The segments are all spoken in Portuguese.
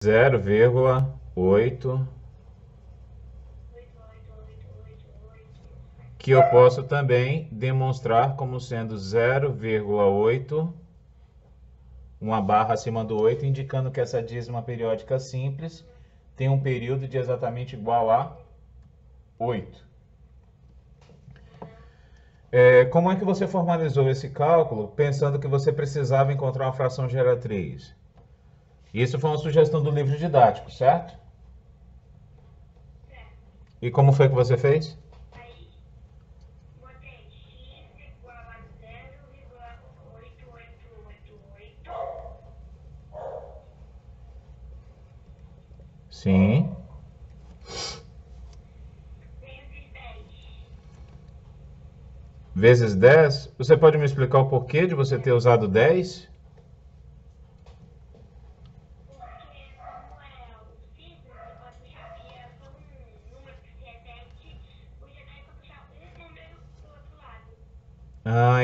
0,8, que eu posso também demonstrar como sendo 0,8, uma barra acima do 8, indicando que essa dízima periódica simples tem um período de exatamente igual a 8. Como é que você formalizou esse cálculo pensando que você precisava encontrar uma fração geratriz? Isso foi uma sugestão do livro didático, certo? Certo. E como foi que você fez? Aí, botei x igual a 0,8888. Sim. Vezes 10. Você pode me explicar o porquê de você ter usado 10?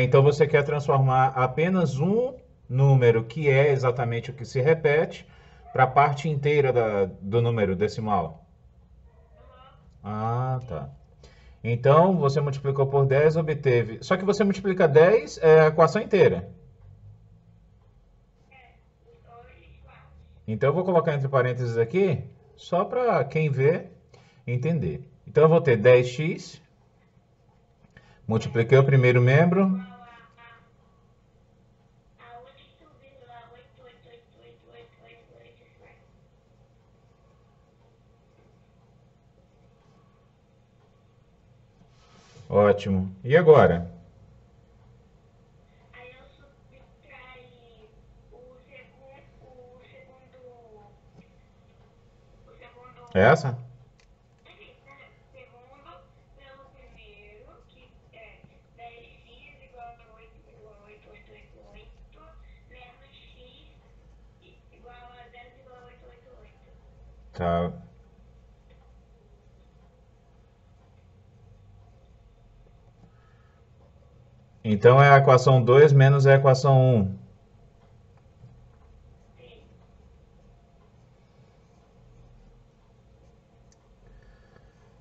Então você quer transformar apenas um número, que é exatamente o que se repete, para a parte inteira do número decimal. Ah, tá. Então você multiplicou por 10, obteve... Só que você multiplica 10, a equação inteira. Então eu vou colocar entre parênteses aqui, só para quem vê entender. Então eu vou ter 10x... Multipliquei o primeiro membro. Ótimo. E agora? Aí eu subtraí o segundo... Essa? Tá. Então é a equação 2 menos a equação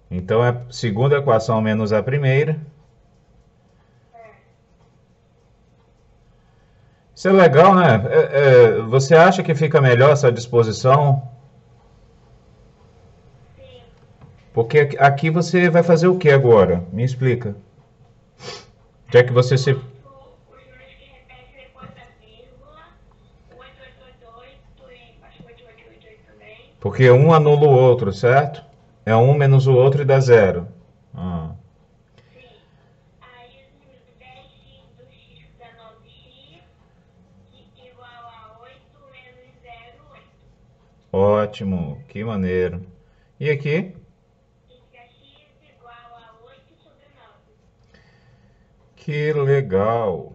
1. Então é a segunda equação menos a primeira. Isso é legal, né? Você acha que fica melhor essa disposição? Porque aqui você vai fazer o que agora? Me explica. Já que você se... Porque um anula o outro, certo? É um menos o outro e dá zero. Ah. Ótimo, que maneiro. E aqui? Que legal!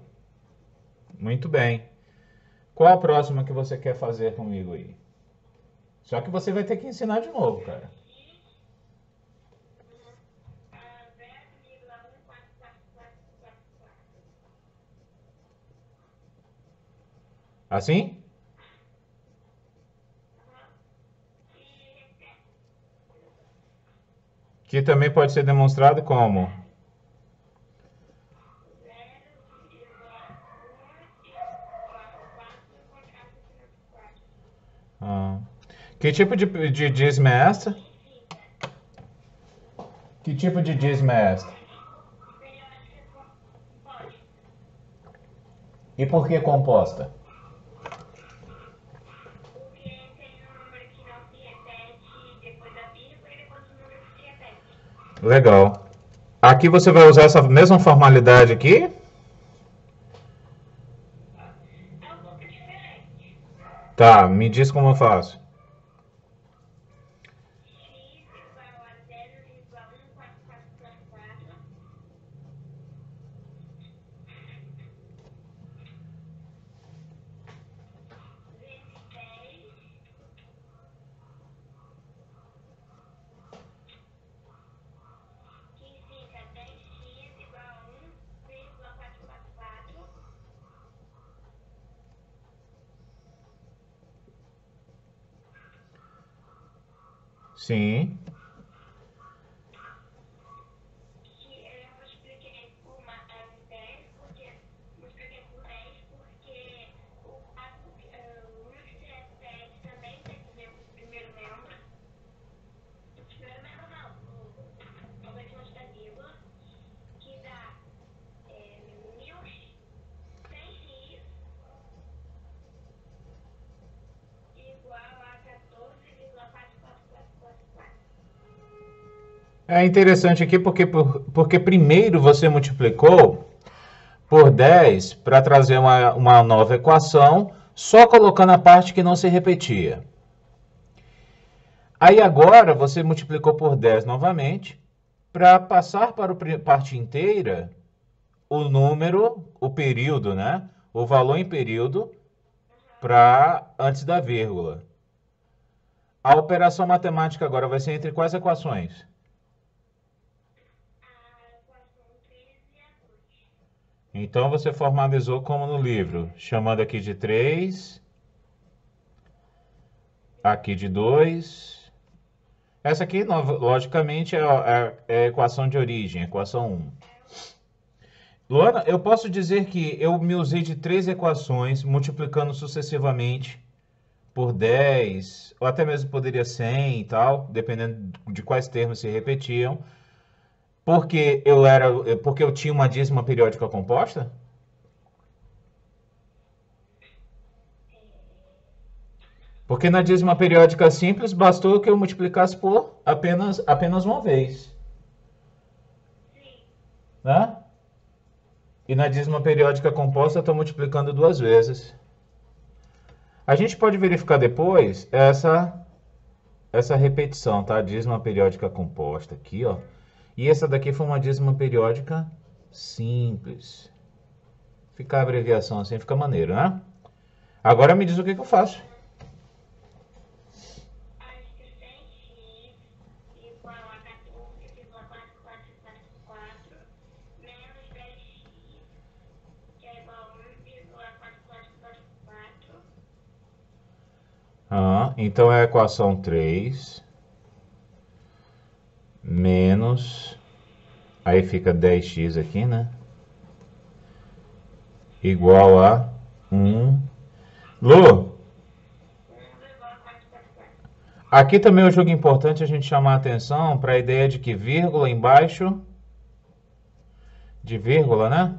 Muito bem. Qual a próxima que você quer fazer comigo aí? Só que você vai ter que ensinar de novo, cara. Assim? Que também pode ser demonstrado como... Que tipo de dízima é esta? Que tipo de dízima é esta? E por que composta? Porque tem um número que não se repete depois da vírgula e depois o número que se repete. Legal. Aqui você vai usar essa mesma formalidade aqui? É um pouco diferente. Tá, me diz como eu faço. Sim. É interessante aqui porque primeiro você multiplicou por 10 para trazer uma nova equação, só colocando a parte que não se repetia. Aí agora você multiplicou por 10 novamente, para passar para a parte inteira, o número, o período, né? O valor em período, para antes da vírgula. A operação matemática agora vai ser entre quais equações? Então, você formalizou como no livro, chamando aqui de 3, aqui de 2. Essa aqui, logicamente, é a equação de origem, equação 1. Luana, eu posso dizer que eu me usei de 3 equações, multiplicando sucessivamente por 10, ou até mesmo poderia 100 e tal, dependendo de quais termos se repetiam. Porque eu tinha uma dízima periódica composta? Porque na dízima periódica simples bastou que eu multiplicasse por apenas uma vez. Sim. Né? E na dízima periódica composta eu estou multiplicando duas vezes. A gente pode verificar depois essa repetição, tá? Dízima periódica composta aqui, ó. E essa daqui foi uma dízima periódica simples. Ficar a abreviação assim fica maneiro, né? Agora me diz o que eu faço. Ah, então é a equação 3... menos, aí fica 10x aqui, né? Igual a 1. Lu, aqui também eu julgo importante a gente chamar a atenção para a ideia de que vírgula embaixo de vírgula, né?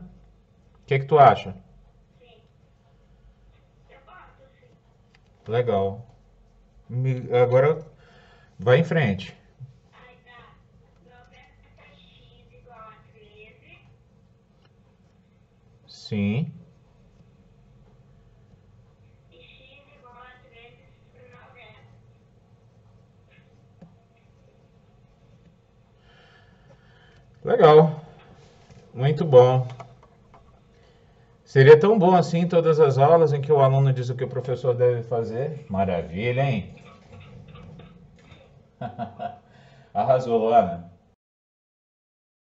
O que tu acha? Legal. Agora vai em frente. Sim. E x igual a 3 por 90. Legal. Muito bom. Seria tão bom assim todas as aulas em que o aluno diz o que o professor deve fazer. Maravilha, hein? Arrasou, Luana.